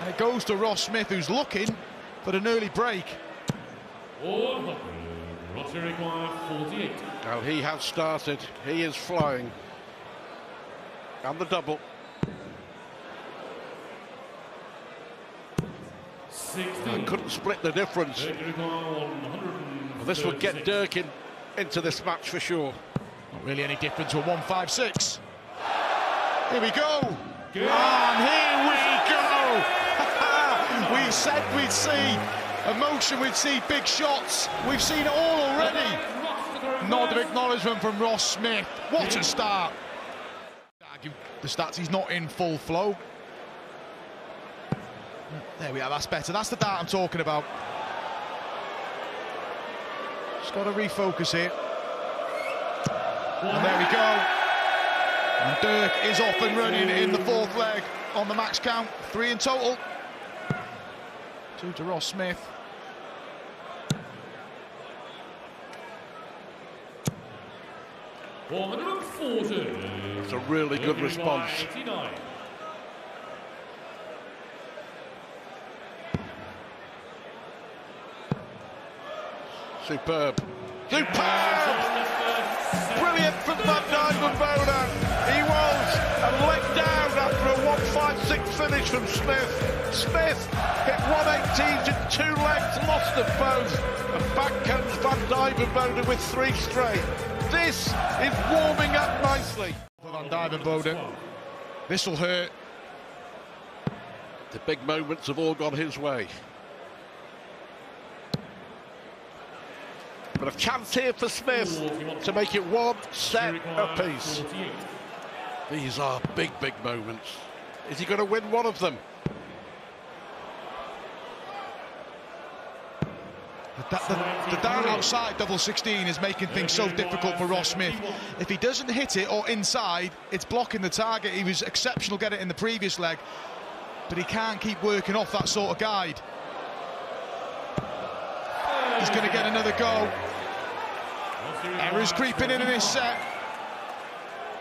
And it goes to Ross Smith, who's looking for an early break. Now he has started. He is flying. And the double. 16. And couldn't split the difference. Well, this would get Dirk into this match for sure. Not really any difference with 1-5-6. Here we go. Good. And here we go. We said we'd see emotion, we'd see big shots. We've seen it all already. Nod of acknowledgement from Ross Smith. What a start. The stats, he's not in full flow. There we are, that's better. That's the dart I'm talking about. Just got to refocus here. And there we go. And Dirk is off and running in the fourth leg on the max count. 3 in total. 2 to Ross Smith. That's a really good response. Superb. Superb! Brilliant from Van Duijvenbode. He was, and let down after a 1-5-6 finish from Smith. Smith hit 118s in 2 legs, lost them both, and back comes Van Duijvenbode with 3 straight. This is warming up nicely. Van Duijvenbode, this'll hurt. The big moments have all gone his way. But a chance here for Smith to make it 1 set apiece. These are big, big moments. Is he going to win one of them? The down outside double 16 is making things so difficult for Ross Smith. If he doesn't hit it or inside, it's blocking the target. He was exceptional getting it in the previous leg, but he can't keep working off that sort of guide. He's going to get another go. Errors creeping in this set.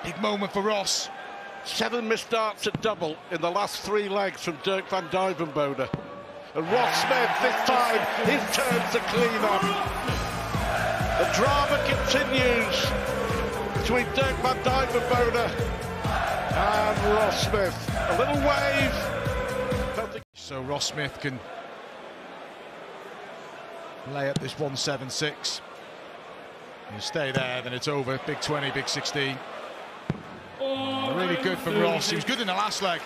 Big moment for Ross. 7 missed darts at double in the last 3 legs from Dirk van Duijvenbode. And Ross Smith this time, his turn to clean up. The drama continues between Dirk van Duijvenbode and Ross Smith. A little wave. So Ross Smith can lay up this 1-7-6. You stay there, then it's over. Big 20, big 16. Really good from Ross. He was good in the last leg.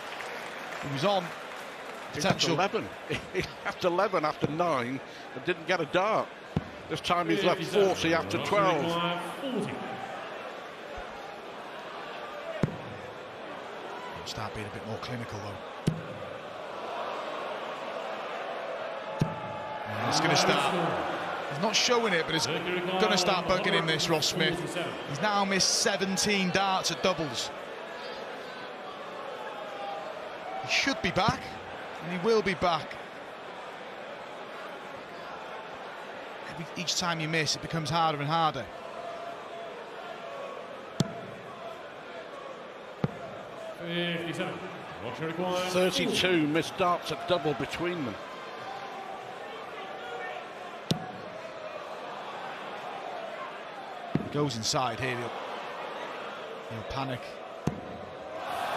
He was on potential. He left 11 after 9 and didn't get a dart. This time he's left 40 after 12. Start being a bit more clinical though. And it's going to start. He's not showing it, but it's going to start bugging him, this Ross Smith. He's now missed 17 darts at doubles. He should be back, and he will be back. Each time you miss, it becomes harder and harder. Exactly. 32 missed darts at double between them. Goes inside here, he'll panic.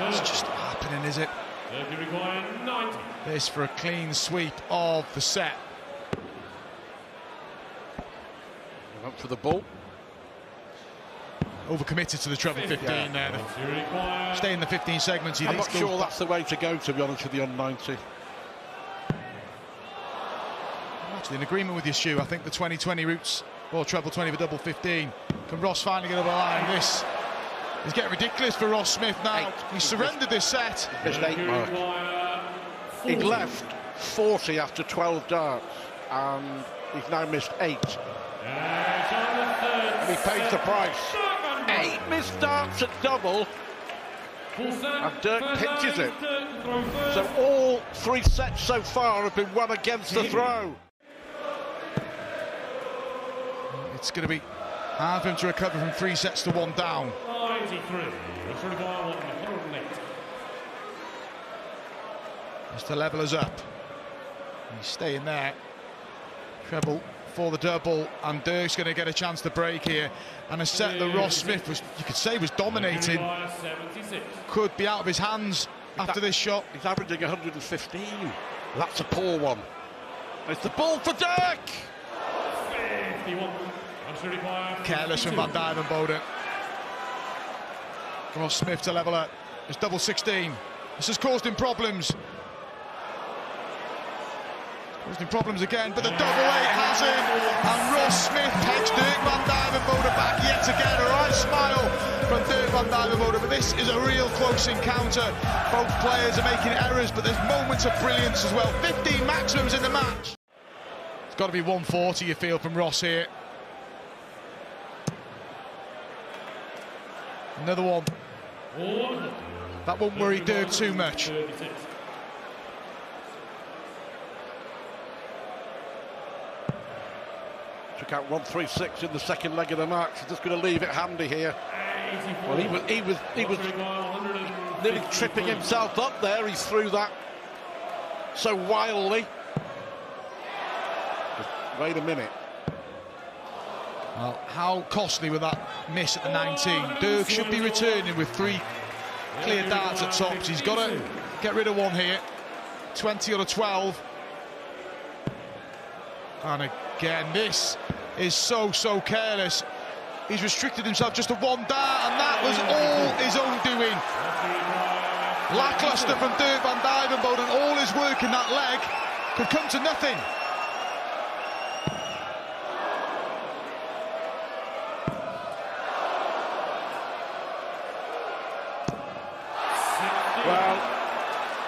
It's just not happening, is it? This for a clean sweep of the set. Up for the ball. Overcommitted to the treble 15 there. Stay in the 15 segments. I'm not sure that's the way to go, to be honest with you, on 90. I'm actually in agreement with you, Stu. I think the 20-20 routes. Well, treble 20 for double 15. Can Ross finally get over the line? This is getting ridiculous for Ross Smith now. He surrendered this set. Missed 8 mark. He'd left 40 after 12 darts, and he's now missed 8. And he pays the price. 8 missed darts at double, and Dirk pitches it. So all 3 sets so far have been won against the throw. It's going to be hard for him to recover from 3 sets to 1 down. 93. as to level us up. He's staying there. Treble for the double, and Dirk's going to get a chance to break here. And a set that Ross Smith was, you could say, was dominating. Could be out of his hands after this shot. He's averaging 115. That's a poor one. It's the ball for Dirk. 51. Careless from Van Duijvenbode. Ross Smith to level up. It's double 16. This has caused him problems. Caused him problems again, but the double 8 has him. And Ross Smith takes Dirk van Duijvenbode back yet again. A right smile from Dirk van Duijvenbode, but this is a real close encounter. Both players are making errors, but there's moments of brilliance as well. 15 maxims in the match. It's got to be 140, you feel, from Ross here. Another one. That won't worry Dirk too much. Took out 136 in the second leg of the match. Just going to leave it handy here. Well, he was nearly tripping himself up there. He threw that so wildly. Just wait a minute. Well, how costly was that miss at the 19? Dirk should be returning with 3 clear darts at tops. He's got to get rid of one here. 20 on a 12. And again, this is so careless. He's restricted himself just to 1 dart, and that was all his own doing. Lacklustre from Dirk van Duijvenbode, and all his work in that leg could come to nothing.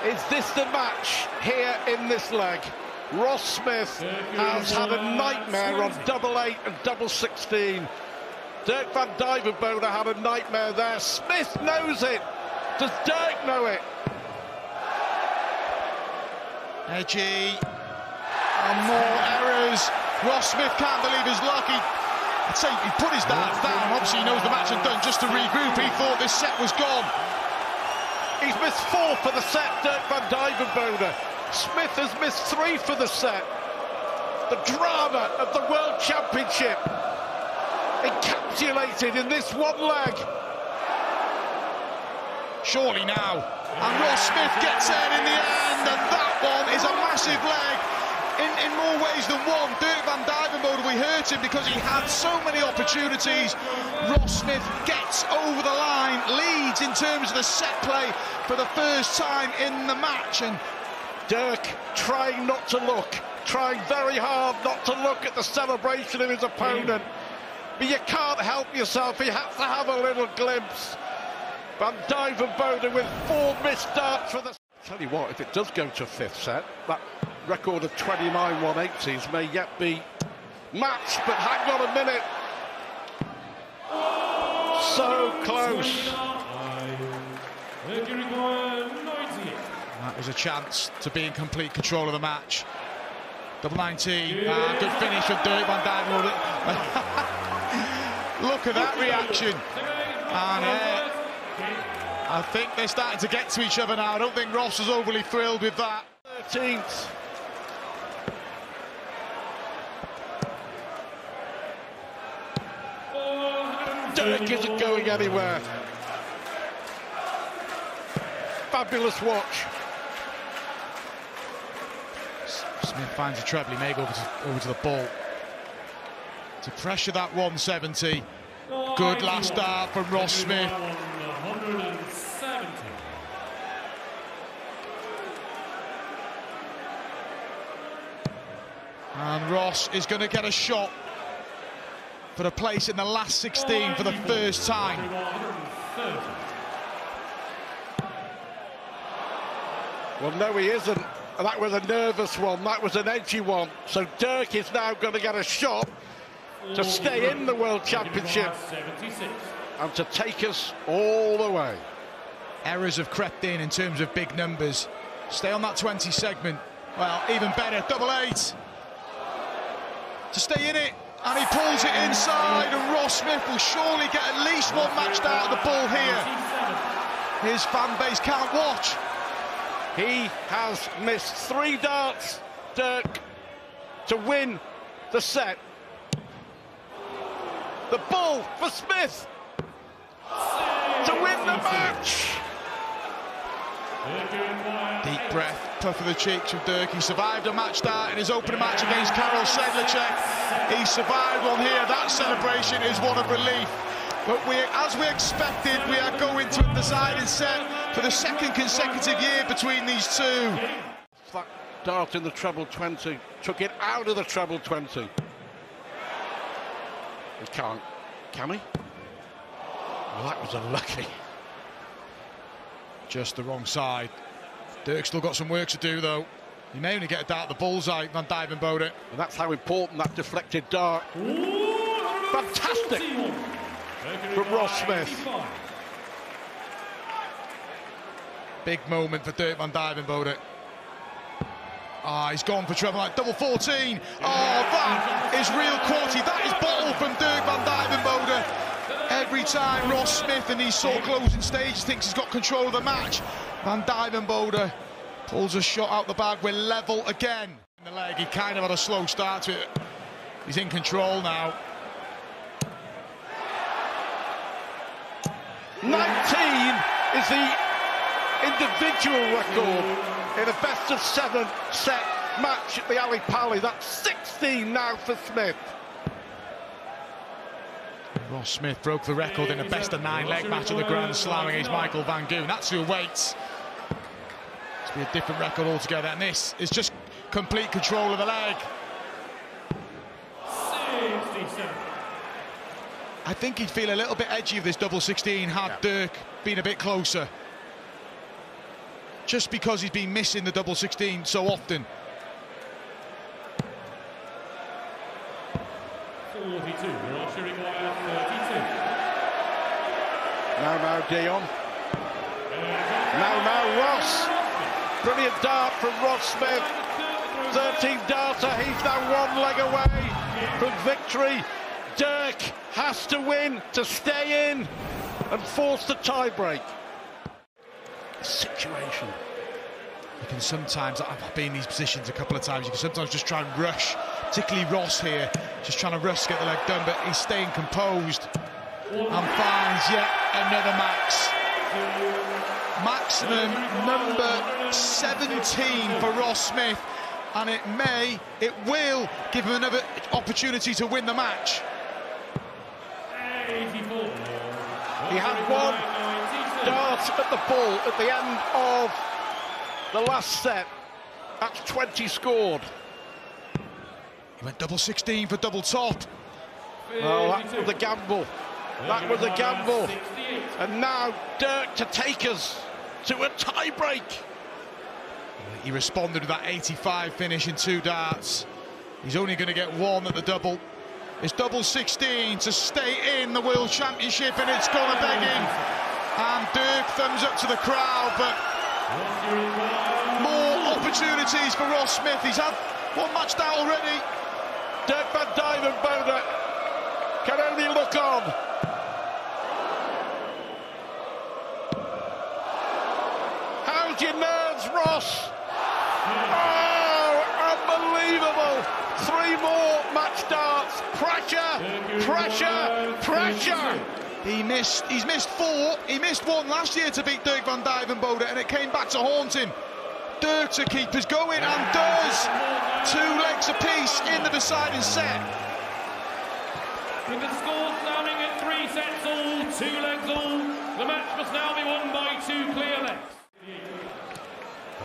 Is this the match here in this leg? Ross Smith has had a nightmare on double 8 and double 16. Dirk van Duijvenbode had a nightmare there. Smith knows it. Does Dirk know it? Edgy. And more errors. Ross Smith can't believe his luck. I'd say he put his darts down. Obviously, he knows the match had done. Just to regroup, he thought this set was gone. He's missed 4 for the set, Dirk van Duijvenbode. Smith has missed 3 for the set. The drama of the World Championship encapsulated in this one leg. Surely now. And Ross Smith gets there in the end, and that one is a massive leg. In more ways than one, Dirk van Duijvenbode, we hurt him because he had so many opportunities. Ross Smith gets over the line, leads in terms of the set play for the first time in the match. And Dirk trying not to look, trying very hard not to look at the celebration of his opponent. But you can't help yourself, he has to have a little glimpse. Van Duijvenbode with 4 missed darts for the... Tell you what, if it does go to a 5th set, that record of 29 180s may yet be matched, but hang on a minute. So close. That was a chance to be in complete control of the match. Double 19, good finish from Dirk van Duijvenbode. Look at that reaction. And I think they're starting to get to each other now. I don't think Ross is overly thrilled with that. 13th. Dirk isn't going anywhere. Fabulous watch. Smith finds a treble. He may go over to the ball to pressure that 170. Good last dart from Ross Smith. And Ross is going to get a shot for a place in the last 16 for the first time. Well, no, he isn't. That was a nervous one. That was an edgy one. So Dirk is now going to get a shot to stay in the World Championship and to take us all the way. Errors have crept in terms of big numbers. Stay on that 20 segment. Well, even better. Double 8. To stay in it. And he pulls it inside, and Ross Smith will surely get at least 1 matched out of the ball here. His fan base can't watch. He has missed three darts, Dirk, to win the set. The ball for Smith to win the match. Deep breath, puff of the cheeks of Dirk. He survived a match dart in his opening match against Karol Sedlacek. He survived one here. That celebration is one of relief. But as we expected, we are going to a deciding set for the second consecutive year between these two. That dart in the treble 20 took it out of the treble 20. He can't, can he? Well, that was unlucky. Just the wrong side. Dirk's still got some work to do, though. He may only get a dart at the bullseye, Van Duijvenbode. And that's how important that deflected dart. Fantastic! From Ross Smith. Big moment for Dirk van Duijvenbode. Ah, he's gone for treble, like double 14. Oh, that is real quality. That is bottle from Dirk van Duijvenbode. Every time Ross Smith in these sort of closing stages thinks he's got control of the match, Van Duijvenbode pulls a shot out the bag. We're level again. In the leg, he kind of had a slow start to it. He's in control now. 19 is the individual record in a best-of-7 set match at the Ali Pali. That's 16 now for Smith. Ross Smith broke the record in a best-of-9 leg match at the Grand Slam against Michael Van Gerwen. That's who waits. It's been a different record altogether, and this is just complete control of the leg. I think he'd feel a little bit edgy with this double 16 had Dirk been a bit closer. Just because he's been missing the double 16 so often. 42, we're all cheering wide. Now, Dion. Now, Ross. Brilliant dart from Ross Smith. 13 darter, he's now one leg away from victory. Dirk has to win to stay in and force the tie-break. Situation. You can sometimes, I've been in these positions a couple of times, you can sometimes just try and rush, particularly Ross here, just trying to rush to get the leg done, but he's staying composed and finds yet another max. Maximum number 17 for Ross Smith, and it will give him another opportunity to win the match. He had one dart at the ball at the end of the last set. That's 20 scored. He went double 16 for double top. Oh, that was a gamble. That was a gamble. And now Dirk to take us to a tie break. He responded with that 85 finish in two darts. He's only going to get one at the double. It's double 16 to stay in the World Championship, and it's gone a begging. And Dirk thumbs up to the crowd, but more opportunities for Ross Smith. He's had one match down already. Dirk van Duijvenbode can only look on. How's your nerves, Ross? Unbelievable! Three more match darts. Pressure, pressure, pressure. He's missed four. He missed one last year to beat Dirk van Duijvenbode, and it came back to haunt him. Dirk to keep us going, and does. 2 legs apiece in the deciding set. With the score standing at 3 sets all, 2 legs all, the match must now be won by 2 clear legs.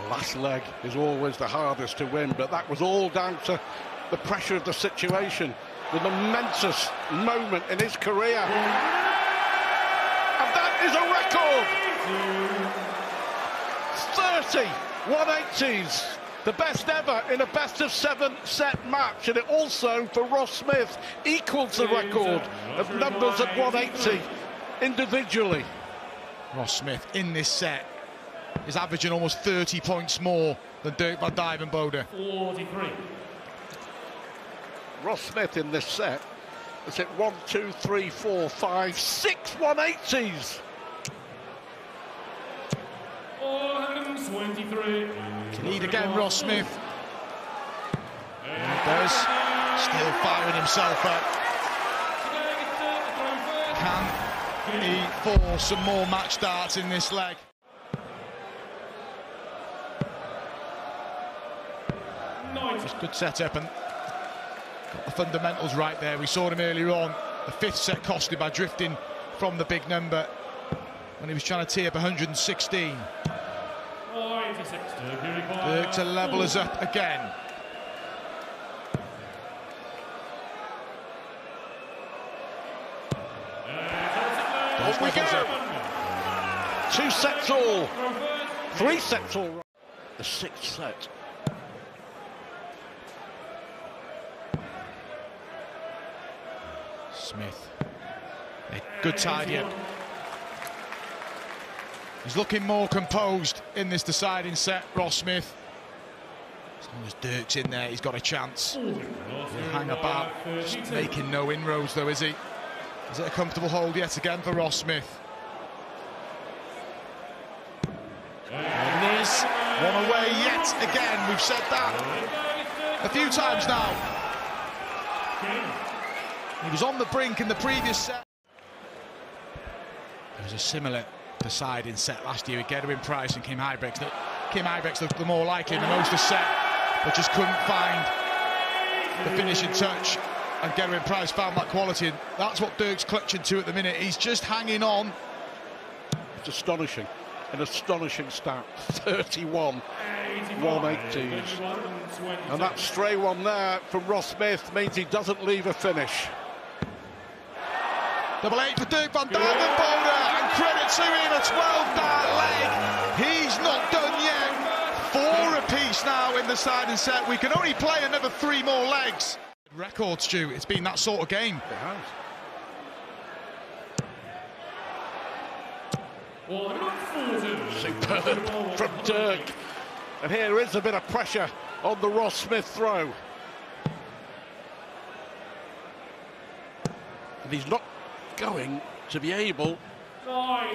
Last leg is always the hardest to win, but that was all down to the pressure of the situation, the momentous moment in his career. And that is a record! 30 180s, the best ever in a best-of-7 set match, and it also, for Ross Smith, equals the record of numbers at 180 individually. Ross Smith, in this set, is averaging almost 30 points more than Dirk van Duijvenbode. 43. Ross Smith in this set has hit 1, 2, 3, 4, 5, 6 180s. Lead again, Ross Smith. There it goes. Still firing himself up. Can he force some more match darts in this leg? Just good setup and got the fundamentals right there. We saw him earlier on. The fifth set costed by drifting from the big number when he was trying to tee up 116. Dirk to level us up again. Up we go. 2 sets all. 3 sets all. The 6th set. Smith. A good tidy up. He's looking more composed in this deciding set, Ross Smith. As long as Dirk's in there, he's got a chance. Hang about, just making no inroads though, is he? Is it a comfortable hold yet again for Ross Smith? And there's one away yet again, we've said that a few times now. He was on the brink in the previous set. There was a similar deciding set last year with Gerwyn Price and Kim Hybrex. Kim Hybrex looked the more likely in most of the set, but just couldn't find the finishing touch. And Gerwyn Price found that quality, and that's what Dirk's clutching to at the minute. He's just hanging on. It's astonishing, an astonishing stat. 31 180s. And that stray one there from Ross Smith means he doesn't leave a finish. Double 8 for Dirk van Duijvenbode, and credit to him, a 12-dart leg. He's not done yet. 4 apiece now in the deciding set. We can only play another 3 more legs. Record, Stu. It's been that sort of game. It has. Superb from Dirk. And here is a bit of pressure on the Ross Smith throw. And he's not going to be able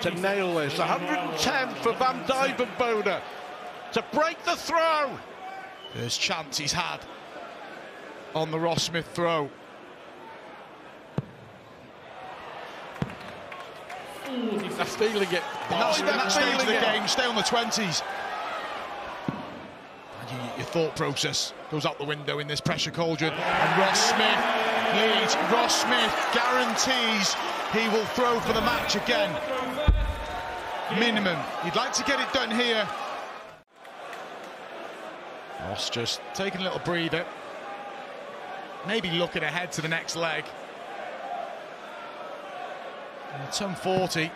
to nail this. 110 for Van Duijvenbode to break the throw. First chance he's had on the Ross Smith throw. That's feeling it. That's in that stage of the game. Stay on the 20s. Your thought process goes out the window in this pressure cauldron. And Ross Smith leads. Ross Smith guarantees he will throw for the match again. Minimum. You'd like to get it done here. Ross just taking a little breather. Maybe looking ahead to the next leg. And it's 140.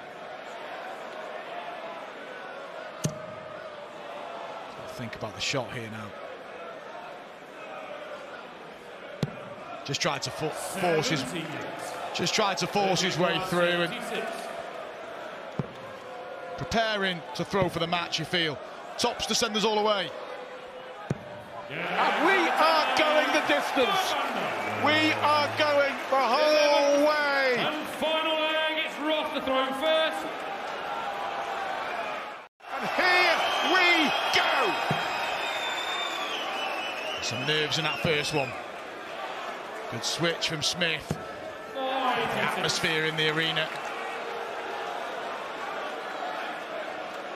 Think about the shot here now. Just tried to force his. Just tried to force his way through and preparing to throw for the match. You feel tops to send us all away. And we are going the distance. We are going the whole way. And final leg, it's Ross to throw first. And here we go. Some nerves in that first one. Good switch from Smith. Atmosphere in the arena.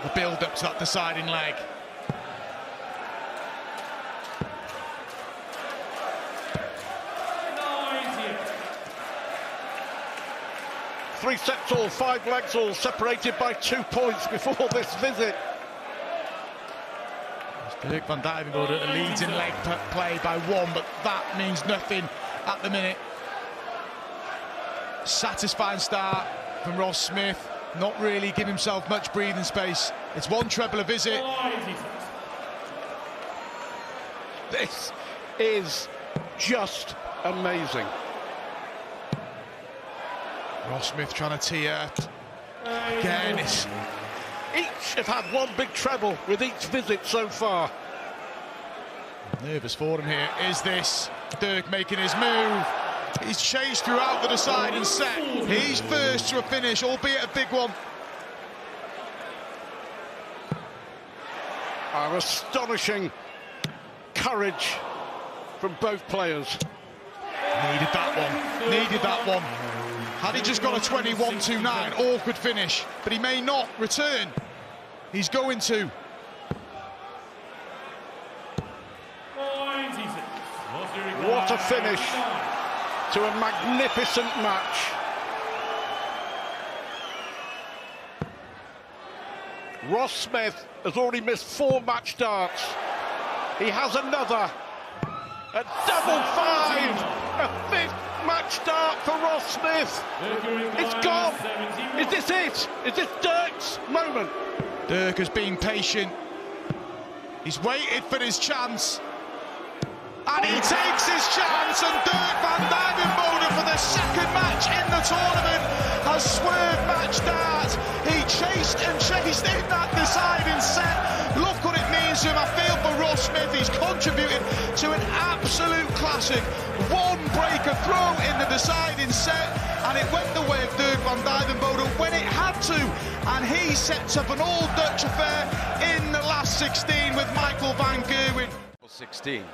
The build-up to that deciding leg. Three sets all, 5 legs all, separated by 2 points before this visit. Dirk van Duijvenbode leads in leg play by 1, but that means nothing at the minute. Satisfying start from Ross Smith, not really giving himself much breathing space. It's 1 treble a visit. This is just amazing. Ross Smith trying to tee up again. Each have had 1 big treble with each visit so far. Nervous for him here. Is this Dirk making his move? He's chased throughout the deciding set. He's first to a finish, albeit a big one. are astonishing courage from both players. Needed that one, needed that one. Had he just got a 21-29, awkward finish, but he may not return. He's going to. What a finish to a magnificent match. Ross Smith has already missed 4 match starts. He has another. A double 5! A 5th match start for Ross Smith! It's gone! Is this it? Is this Dirk's moment? Dirk has been patient. He's waited for his chance. And he takes his chance, and Dirk van Duijvenbode for the 2nd match in the tournament has swerved match darts. He chased and chased in that deciding set. Look what it means to him. I feel for Ross Smith. He's contributed to an absolute classic. One breaker throw in the deciding set, and it went the way of Dirk van Duijvenbode when it had to, and he sets up an all-Dutch affair in the last 16 with Michael Van Gerwen. 16.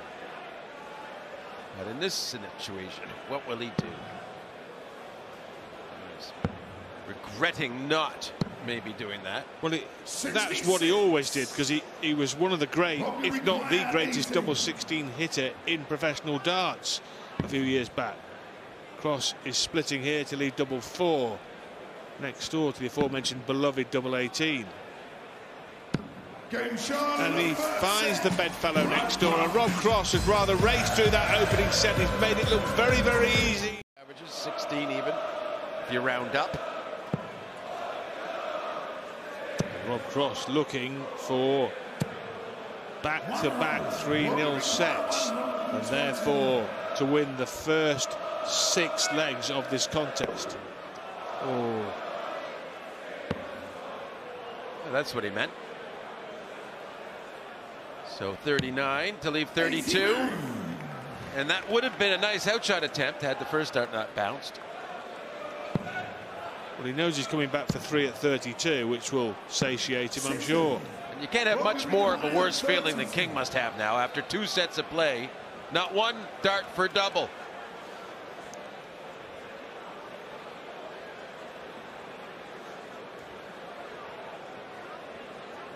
But in this situation, what will he do? He's regretting not maybe doing that. Well, that's what he always did, because he was one of the great, if not the greatest, double 16 hitter in professional darts a few years back. Cross is splitting here to leave double 4, next door to the aforementioned beloved double 18. And he finds the bedfellow next door, and Rob Cross had rather raced through that opening set. He's made it look very, very easy. Averages 16 even, if you round up. And Rob Cross looking for back-to-back 3-0 sets, and therefore to win the first 6 legs of this contest. Oh, well, that's what he meant. So 39 to leave 32, 89. And that would have been a nice outshot attempt had the first dart not bounced. Well, he knows he's coming back for 3 at 32, which will satiate him, I'm sure. And you can't have much more of a worse feeling than King must have now after 2 sets of play. Not one dart for double.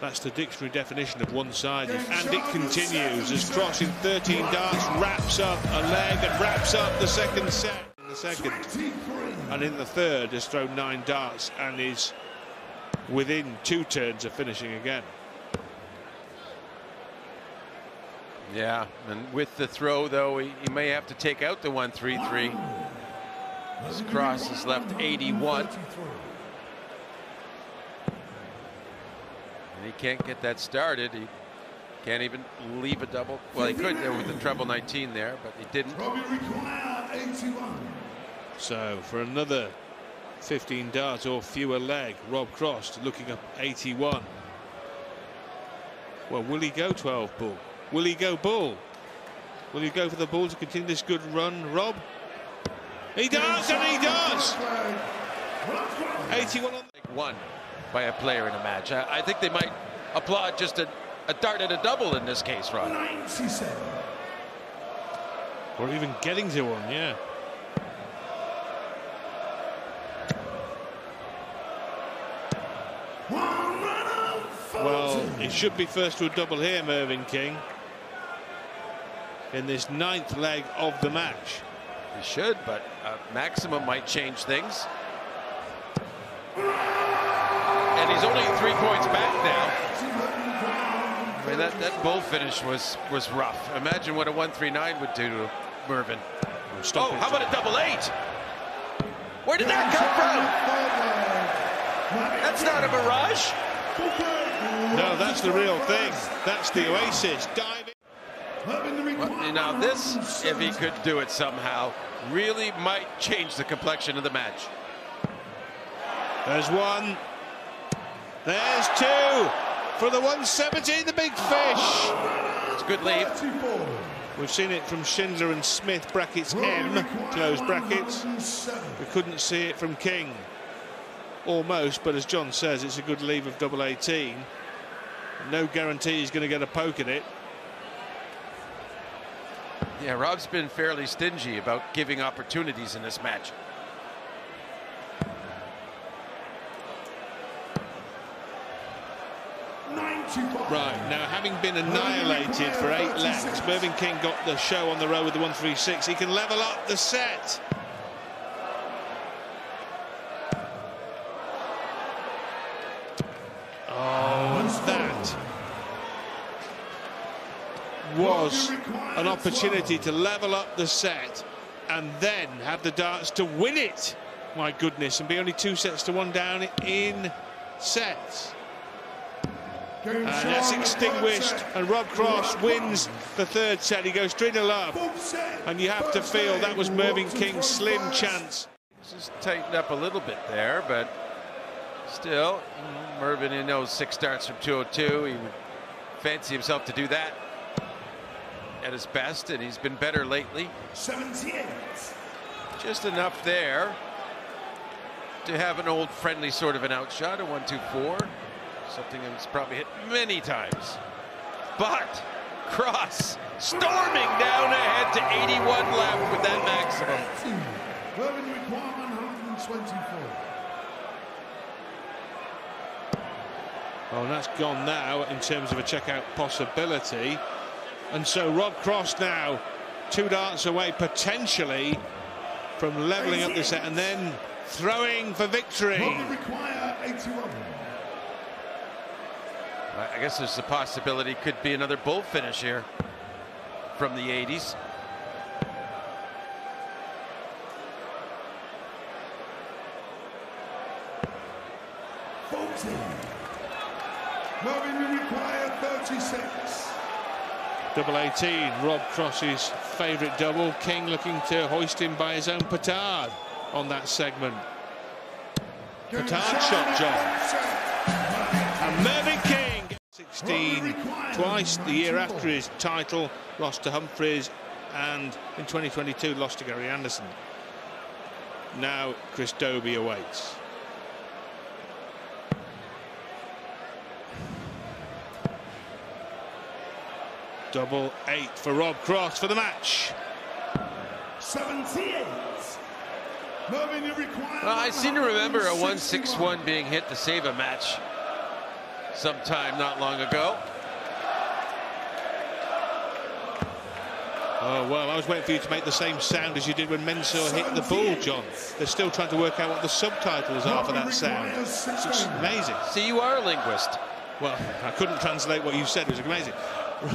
That's the dictionary definition of one-sided, and it continues as Cross in 13 darts wraps up a leg and wraps up the 2nd set. In the 2nd, and in the 3rd, has thrown 9 darts and is within 2 turns of finishing again. Yeah, and with the throw though, he may have to take out the 1-3-3. As Cross has left 81. He can't get that started. He can't even leave a double. Well, he could with the treble 19 there, but he didn't. So for another 15 darts or fewer leg, Rob Cross looking up 81. Well, will he go 12 ball? Will he go ball? Will he go for the ball to continue this good run, Rob? He does, and he does. 81 on the one. By a player in a match. I think they might applaud just a dart at a double in this case, Rod. 97. Or even getting to one, yeah. Well, it should be first to a double here, Mervyn King, in this 9th leg of the match. He should, but maximum might change things. And he's only 3 points back now. I mean, that bowl finish was rough. Imagine what a 1-3-9 would do to Mervyn. Oh, how about a double 8? Where did that come from? That's not a mirage. No, that's the real thing. That's the Oasis diving. Well, now this, if he could do it somehow, really might change the complexion of the match. There's 1. There's 2 for the 117, the big fish. It's a good lead. We've seen it from Schindler and Smith, brackets M, close brackets. We couldn't see it from King. Almost, but as John says, it's a good leave of double 18. no guarantee he's going to get a poke at it. Yeah, Rob's been fairly stingy about giving opportunities in this match. Right, now having been annihilated for 8 laps, Mervyn King got the show on the road with the 136. He can level up the set. Oh, that was an opportunity to level up the set and then have the darts to win it. My goodness, and be only 2 sets to 1 down in sets. And that's extinguished, and Rob Cross wins the 3rd set. He goes 3-love, and you have to feel that was Mervyn King's slim chance. Just tightened up a little bit there, but still, Mervyn in those 6 starts from 202. He would fancy himself to do that at his best, and he's been better lately. 78. Just enough there to have an old friendly sort of an outshot, a 1-2-4. Something that's probably hit many times. But Cross storming down ahead to 81 left with that maximum. Mervyn required 124. Well, and that's gone now in terms of a checkout possibility. And so Rob Cross now 2 darts away potentially from levelling up the set and then throwing for victory. Mervyn require 81. I guess there's the possibility could be another bull finish here from the 80s. Mervyn required 36. Double 18, Rob Cross's favourite double. King looking to hoist him by his own petard on that segment. Petard shot, John. And Mervyn King. 16 twice the year after his title, lost to Humphries, and in 2022 lost to Gary Anderson. Now Chris Dobie awaits. Double 8 for Rob Cross for the match. 78. Well, I seem to remember a 161 being hit to save a match sometime not long ago. Oh, well, I was waiting for you to make the same sound as you did when Mensah hit the ball, John. They're still trying to work out what the subtitles are for that sound. It's amazing. See, you are a linguist. Well, I couldn't translate what you said. It was amazing.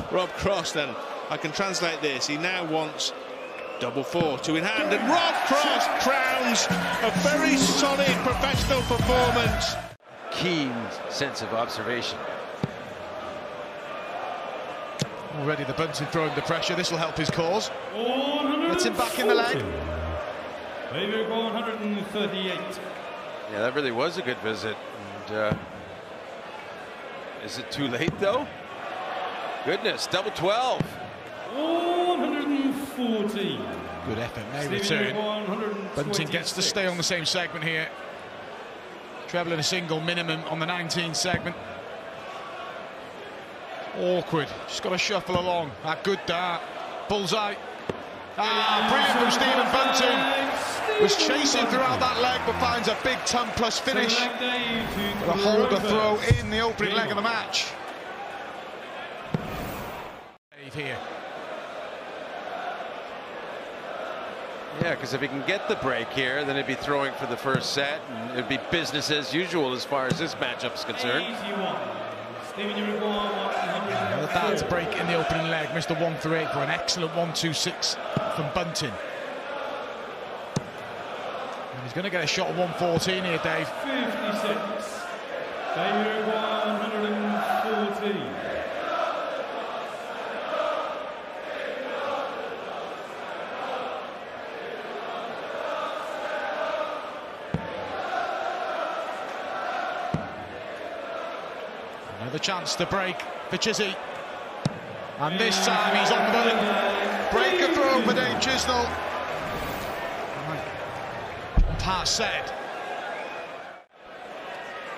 Rob Cross, then. I can translate this. He now wants double 4, 2 in hand. And Rob Cross crowns a very solid professional performance. Keen sense of observation. Already the Bunting throwing the pressure. This will help his cause. Gets him back in the leg. Maybe 138. Yeah, that really was a good visit. And, is it too late though? Goodness, double 12. 140. Good effort. No return. Bunting gets to stay on the same segment here. Trebling a single minimum on the 19th segment. Awkward. Just got to shuffle along. That good dart. Bullseye. Ah, brilliant from Stephen Bunting. Was chasing throughout that leg, but finds a big ton plus finish. The holder throw in the opening leg of the match. Here. Yeah, because if he can get the break here, then he'd be throwing for the 1st set, and it'd be business as usual as far as this matchup's concerned. That's a break in the opening leg, Mr. 138 for an excellent 126 from Bunting. And he's going to get a shot at 114 here, Dave. 56. Favorite 114. The chance to break for Chizzy, and this time he's on the button. Break a throw for Dave Chisnall. Pass set.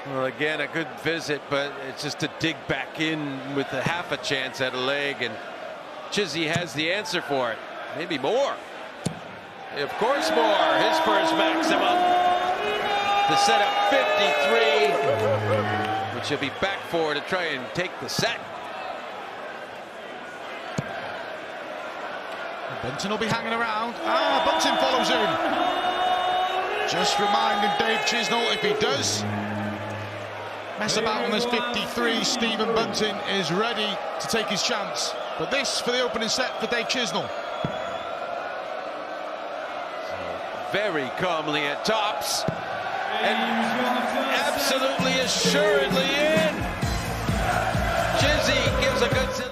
Well, again, a good visit, but it's just to dig back in with a half a chance at a leg, and Chizzy has the answer for it. Maybe more. Of course more. His first maximum to set up 53, which he'll be back for to try and take the set. Bunting will be hanging around. Bunting follows him. Just reminding Dave Chisnall, if he does mess about on this 53, Stephen Bunting is ready to take his chance. But this for the opening set for Dave Chisnall. Very calmly at tops. And absolutely assuredly in. Chizzy gives a good set.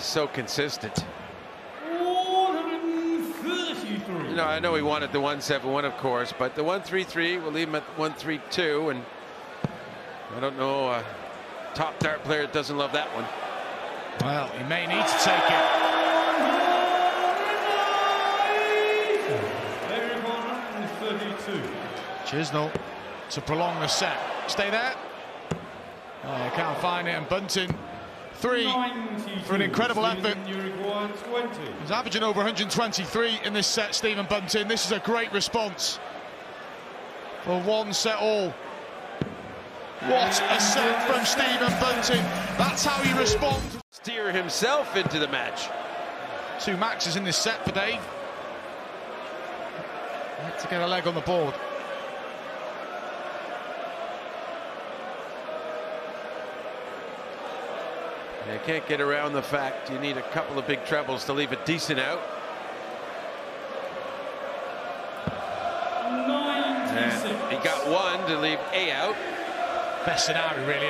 So consistent. 133. You know, I know he wanted the 171, of course, but the 133 will leave him at 132, and I don't know, a top dart player doesn't love that one. Well, he may need to take it. 132. Chisnall to prolong the set. Stay there. Oh, can't find it, and Bunting. Three for an incredible effort. He's averaging over 123 in this set, Stephen Bunting. This is a great response for one set all. What a set from Stephen Bunting. That's how he responds. Steer himself into the match. Two maxes in this set for Dave. Had to get a leg on the board. You can't get around the fact you need a couple of big trebles to leave a decent out. And he got one to leave a out. Best scenario, really,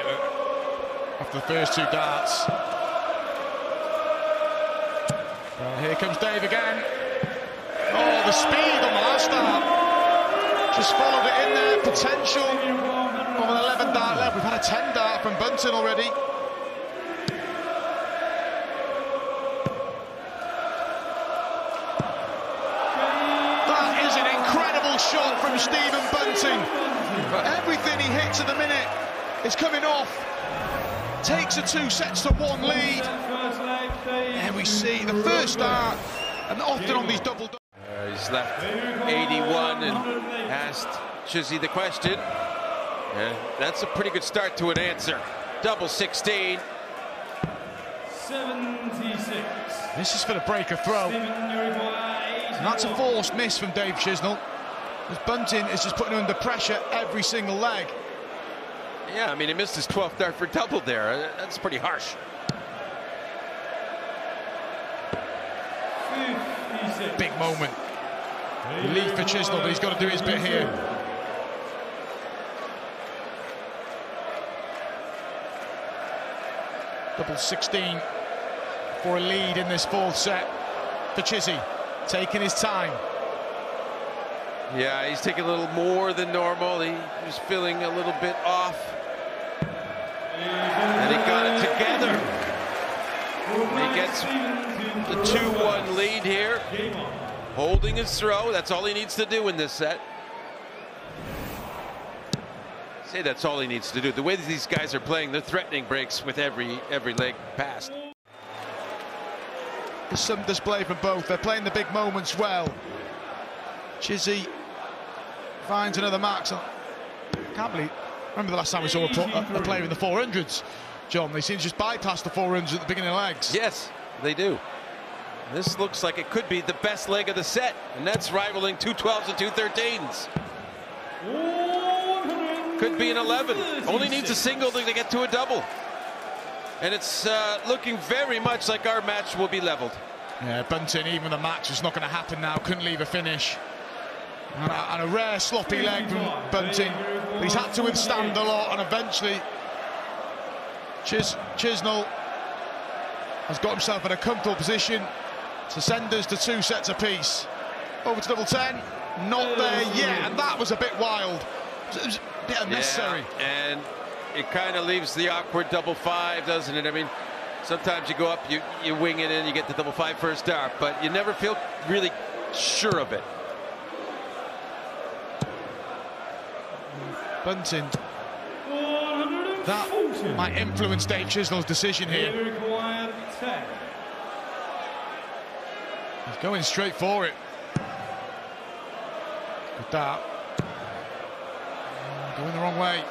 after the first two darts. Well, here comes Dave again. Oh, the speed on the last dart. Just followed it in there. Potential of an 11 dart left. We've had a 10 dart from Bunting already. Shot from Stephen Bunting. Everything he hits at the minute is coming off. Takes a 2-1 lead. And we see the first dart, and often on these double darts. He's left 81 and asked Chizzy the question. And that's a pretty good start to an answer. Double 16. 76. This is for the breaker throw. And that's a forced miss from Dave Chisnall. Because Bunting is just putting him under pressure every single leg. Yeah, I mean, he missed his 12th dart for double there. That's pretty harsh. 56. Big moment. Relief for Chisnall, but he's got to do his bit here. Double 16 for a lead in this fourth set for Chizzy, taking his time. Yeah, he's taking a little more than normal. He was feeling a little bit off. And he got it together. He gets the 2-1 lead here. Holding his throw. That's all he needs to do in this set. I say that's all he needs to do. The way that these guys are playing, they're threatening breaks with every leg passed. There's some display from both. They're playing the big moments well. Chizzy finds another mark. I can't believe. Remember the last time we saw a player in the 400s, John? They seem to just bypass the 400s at the beginning of legs. Yes, they do. This looks like it could be the best leg of the set, and that's rivaling 212s and 213s. Could be an 11. Only needs a single to get to a double. And it's looking very much like our match will be leveled. Yeah, Bunting, even the match is not going to happen now. Couldn't leave a finish. And a rare sloppy leg from Bunting. He's had to withstand a lot, and eventually Chisnall has got himself in a comfortable position to send us to 2 sets apiece. Over to double 10, not there yet, and that was a bit wild. It was a bit unnecessary. Yeah, and it kind of leaves the awkward double five, doesn't it? I mean, sometimes you go up, you wing it in, you get the double five first dart, but you never feel really sure of it. Bunting. That might influence Dave Chisnall's decision here. He's going straight for it. Good dart. Going the wrong way.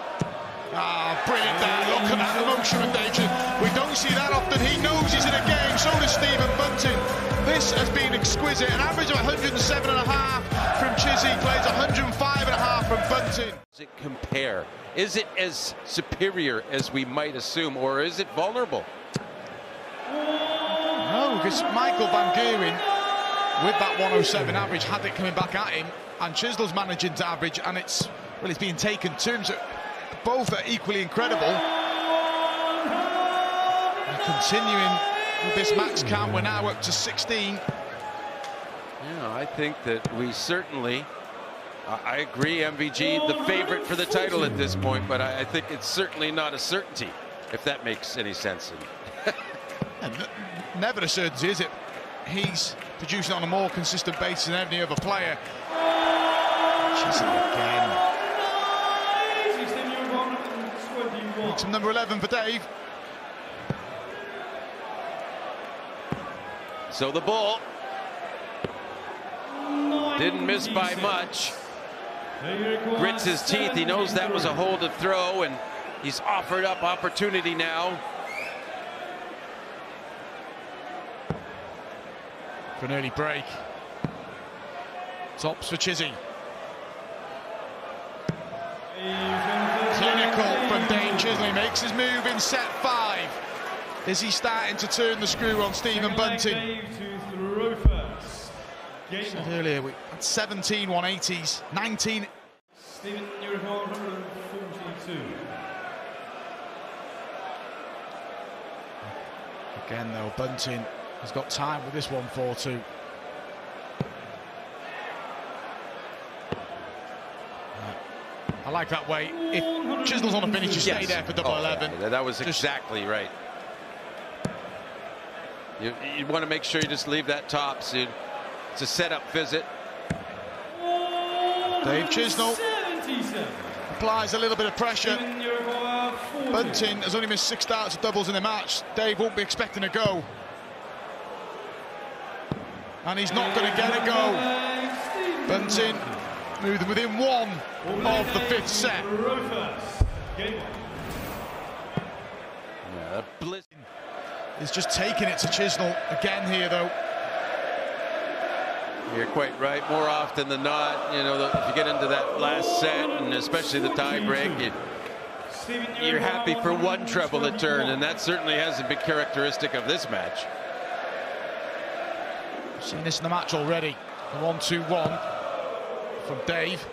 Ah, brilliant dart. Look at that emotion from Dave Chisnall. We don't see that often. He knows he's in a game. So does Stephen Bunting. This has been exquisite. An average of 107.5 from Chizzy. Plays 105.5 from Bunting. Does it compare? Is it as superior as we might assume, or is it vulnerable? No, because Michael Van Gerwen, with that 107 average, had it coming back at him, and Chisnall's managing to average, and it's, well, it's being taken to him, so both are equally incredible. And continuing with this max count, we're now up to 16. Yeah, I think that we certainly... I agree, MVG, the favorite for the title at this point, but I think it's certainly not a certainty, if that makes any sense. Never a certainty, is it? He's producing on a more consistent basis than any other player. Chisnall again. To number 11 for Dave. So the ball didn't miss by much. Grits his teeth. He knows that was a holded throw, and he's offered up opportunity now. For an early break. Tops for Chizzy. Clinical from Dave Chisnall. He makes his move in set five. Is he starting to turn the screw on Stephen Bunting? Said earlier we had 17 180s, 19. Stephen, you're 142. Again, though, Bunting has got time with this 142. I like that way. If Chisnall's on a finish, you stay there for double 11. Yeah, that was exactly right. You want to make sure you just leave that top, so it's a set-up visit. Dave Chisnall applies a little bit of pressure. Bunting has only missed 6 starts of doubles in the match. Dave won't be expecting a go. And he's not going to get a go. Bunting moving within one of the 5th set. Yeah, Bliss is just taking it to Chisnall again here, though. You're quite right. More often than not, you know, if you get into that last set, and especially the tie break, you're happy for one treble a turn, and that certainly hasn't been characteristic of this match. We've seen this in the match already. The 1-2-1 from Dave.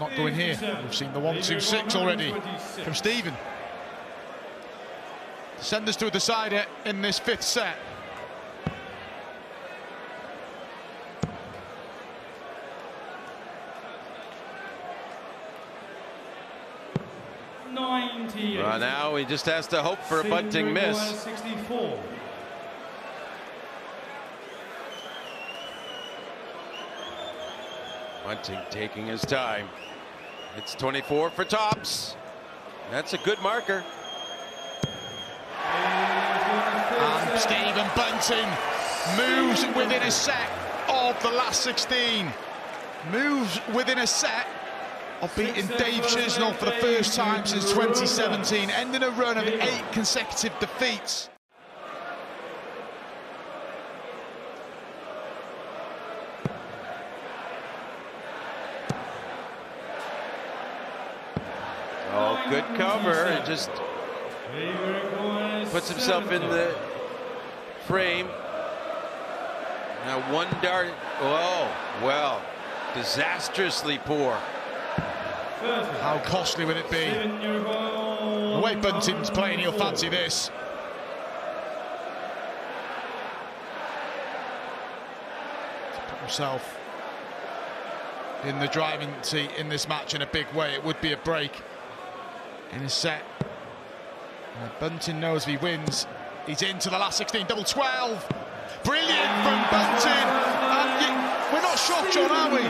Not going here. We've seen the 1-2-6 already from Stephen. Send us to a decider in this 5th set. Well, now he just has to hope for a Bunting miss. 64. Bunting taking his time. It's 24 for tops. That's a good marker. And Stephen Bunting moves within a set of the last 16. Moves within a set of beating Dave Chisnall for the first time since 2017, ending a run of 8 consecutive defeats. Oh, good cover. It just puts himself in the frame. Now one dart. Oh, well, disastrously poor. How costly would it be? The way Bunting's playing, he'll fancy this. To put himself in the driving seat in this match in a big way. It would be a break in a set. Bunting knows if he wins, he's into the last 16, double 12. Brilliant from Bunting. And yet, we're not shocked, John, are we?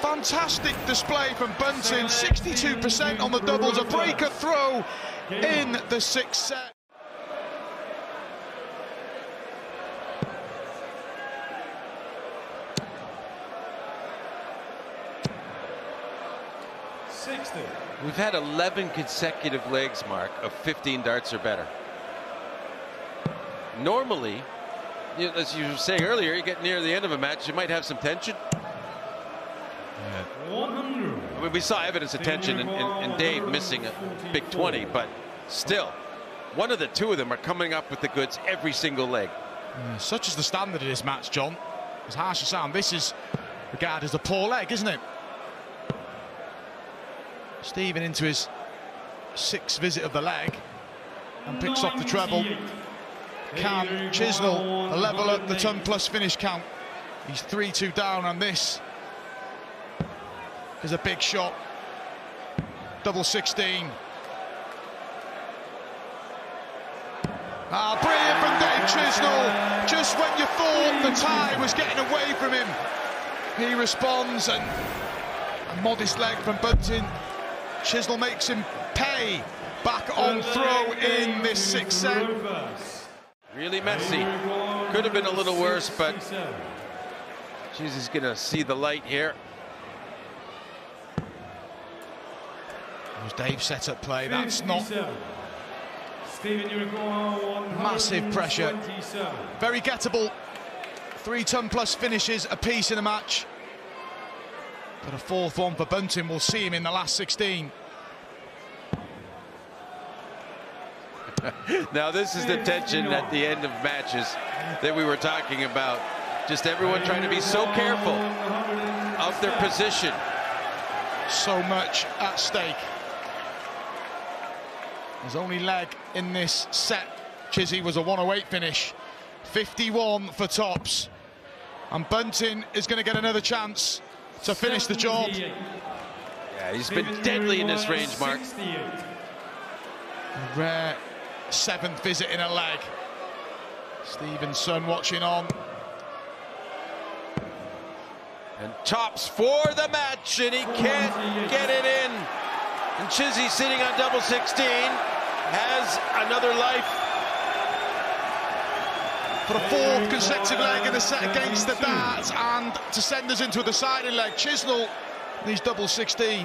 Fantastic display from Bunting, 62% on the doubles, a breaker throw in the sixth set. We've had 11 consecutive legs, Mark, of 15 darts or better. Normally, as you were saying earlier, you get near the end of a match, you might have some tension. Yeah. I mean, we saw evidence of tension in Dave missing a big 20, but still, one of the two of them are coming up with the goods every single leg. Such is the standard of this match, John. As harsh as sound, this is regarded as a poor leg, isn't it? Stephen into his sixth visit of the leg and picks off the treble. Can Chisnall level up the 10-plus finish count? He's 3-2 down, and this is a big shot. Double 16. Ah, brilliant from Dave Chisnall. Just when you thought the tie was getting away from him, he responds, and a modest leg from Bunting. Chisnall makes him pay back on throw in this sixth set. Really messy. Could have been a little worse, but Jesus is going to see the light here. Dave set up play. That's not massive pressure. Very gettable. 3 10-plus finishes apiece in a match. But a fourth one for Bunting will see him in the last 16. Now this is the tension at the end of matches that we were talking about. Just everyone trying to be so careful of their position. So much at stake. His only leg in this set, Chizzy, was a 108 finish. 51 for tops. And Bunting is going to get another chance to finish the job. Yeah, he's been deadly in this range, Mark. A rare seventh visit in a leg. Stevenson watching on. And tops for the match, and he can't get it in. And Chizzy, sitting on double 16, has another life. For the fourth consecutive leg in the set against the darts, and to send us into the deciding leg. Chisnall, he's double 16.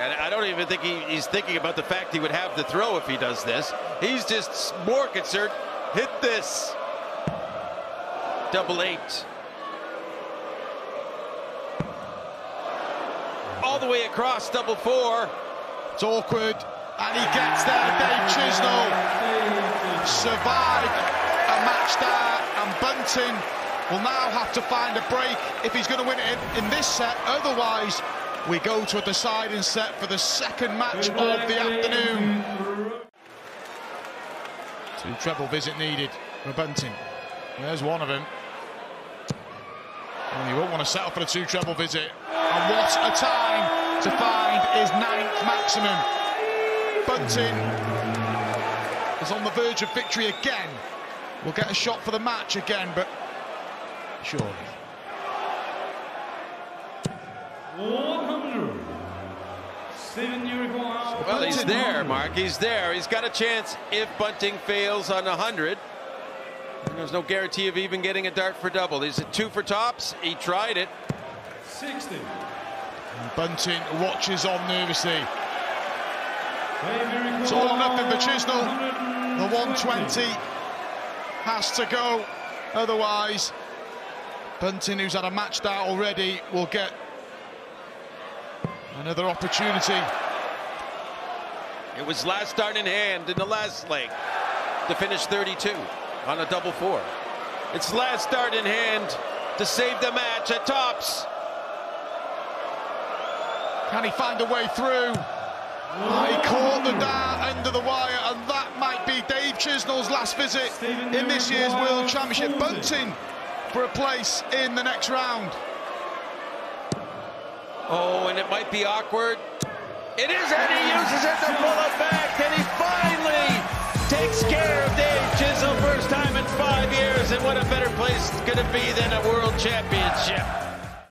And I don't even think he's thinking about the fact he would have the throw if he does this. He's just more concerned. Hit this. Double 8. All the way across, double 4. It's awkward. And he gets there. Dave Chisnall survived a match there, and Bunting will now have to find a break if he's going to win it in this set. Otherwise, we go to a deciding set for the second match of the afternoon. 2 treble visit needed for Bunting. There's one of them. And he won't want to settle for the 2 treble visit. And what a time to find his 9th maximum. Bunting is on the verge of victory again. We'll get a shot for the match again, but surely. 100. Well, he's there, Mark. He's there. He's got a chance if Bunting fails on 100. And there's no guarantee of even getting a dart for double. He's a 2 for tops. He tried it. 60. And Bunting watches on nervously. It's all or nothing for Chisnall. The 120 has to go. Otherwise, Bunting, who's had a match out already, will get another opportunity. It was last dart in hand in the last leg to finish 32 on a double 4. It's last dart in hand to save the match at tops. Can he find a way through? He caught the dart under the wire, and that might be Dave Chisnall's last visit in this year's World Championship. Bunting for a place in the next round. Oh, and it might be awkward. It is, and he uses it to pull it back, and he finally takes care of Dave Chisnall. First time in 5 years, and what a better place could it be than a world championship.